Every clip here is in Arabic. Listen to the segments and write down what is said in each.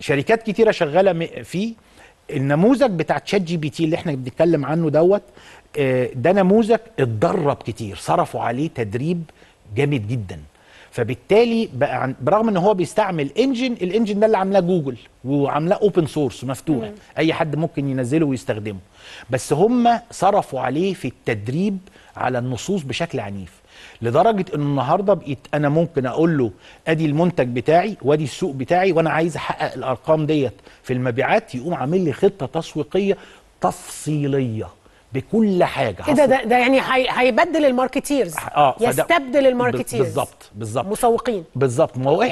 شركات كتيرة شغالة فيه. النموذج بتاع تشات جي بي تي اللي احنا بنتكلم عنه دوت ده نموذج اتدرب كتير، صرفوا عليه تدريب جامد جدا، فبالتالي بقى برغم ان هو بيستعمل انجن، الانجن ده اللي عاملاه جوجل وعاملاه اوبن سورس مفتوح، اي حد ممكن ينزله ويستخدمه، بس هم صرفوا عليه في التدريب على النصوص بشكل عنيف، لدرجه ان النهارده بقيت انا ممكن اقول له ادي المنتج بتاعي وادي السوق بتاعي وانا عايز احقق الارقام ديت في المبيعات، يقوم عامل لي خطه تسويقيه تفصيليه بكل حاجه. كده ده يعني هيبدل الماركتيرز، يستبدل الماركتيرز. بالظبط بالظبط، مسوقين بالظبط. ما هو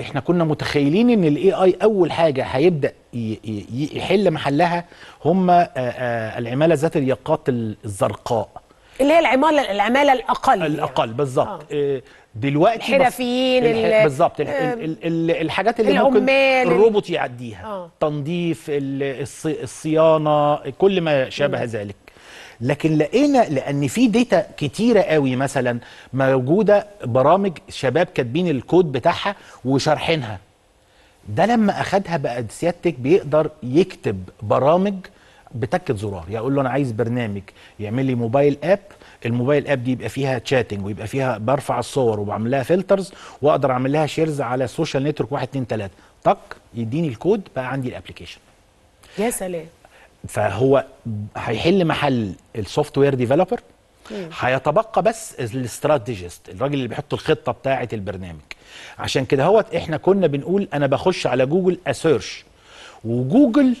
احنا كنا متخيلين ان الاي اي اول حاجه هيبدا يحل محلها هم العماله ذات اليقات الزرقاء، اللي هي العماله الاقل يعني. بالظبط. دلوقتي الحرفيين بالظبط، الحاجات اللي ممكن الروبوت يعديها، تنظيف، الصيانه، كل ما شابه ذلك. لكن لقينا لان في داتا كتيره قوي مثلا موجوده، برامج شباب كاتبين الكود بتاعها وشارحينها، ده لما اخدها بقى سيادتك بيقدر يكتب برامج بتكة زرار، يعني اقول له انا عايز برنامج يعمل لي موبايل اب، الموبايل اب دي يبقى فيها تشاتنج ويبقى فيها برفع الصور وبعمل لها فلترز واقدر اعمل لها شيرز على السوشيال نتورك 1 2 3، طق يديني الكود، بقى عندي الابلكيشن. يا سلام. فهو هيحل محل السوفت وير ديفلوبر، هيتبقى بس الاستراتيجيست، الراجل اللي بيحط الخطه بتاعه البرنامج. عشان كده هوت احنا كنا بنقول انا بخش على جوجل اسيرش، وجوجل،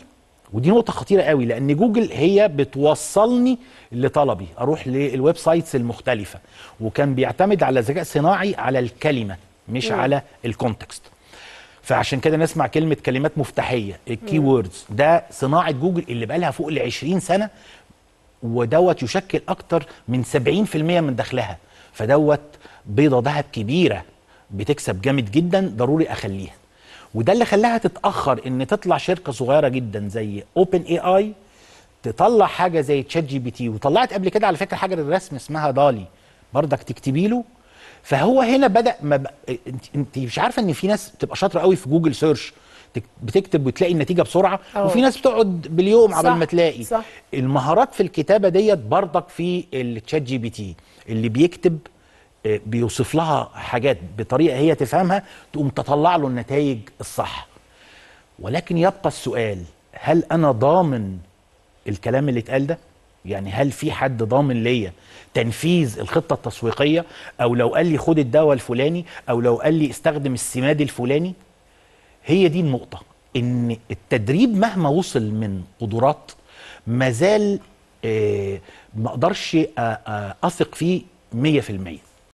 ودي نقطة خطيرة قوي، لأن جوجل هي بتوصلني لطلبي، أروح للويب سايتس المختلفة، وكان بيعتمد على ذكاء صناعي على الكلمة مش على الكونتكست. فعشان كده نسمع كلمة كلمات مفتاحية، الكي ووردز، ده صناعة جوجل اللي بقالها فوق ال 20 سنة، ودوت يشكل أكتر من 70% من دخلها، فدوت بيضة ذهب كبيرة بتكسب جامد جدا، ضروري أخليها. وده اللي خلاها تتأخر، ان تطلع شركة صغيرة جدا زي اوبن اي اي تطلع حاجة زي تشات جي بي تي، وطلعت قبل كده على فكرة حاجة للرسم اسمها دالي، برضك تكتبي له. فهو هنا بدأ، انت مش عارفة ان في ناس بتبقى شاطرة قوي في جوجل سيرش، بتكتب وتلاقي النتيجة بسرعة، وفي ناس بتقعد باليوم عبال ما تلاقي. صح. المهارات في الكتابة ديت برضك في التشات جي بي تي، اللي بيكتب بيوصف لها حاجات بطريقة هي تفهمها، تقوم تطلع له النتائج الصح. ولكن يبقى السؤال، هل أنا ضامن الكلام اللي اتقال ده؟ يعني هل في حد ضامن ليا تنفيذ الخطة التسويقية؟ أو لو قال لي خد الدواء الفلاني، أو لو قال لي استخدم السماد الفلاني. هي دي النقطة، إن التدريب مهما وصل من قدرات مازال ما أقدرش أثق فيه 100%.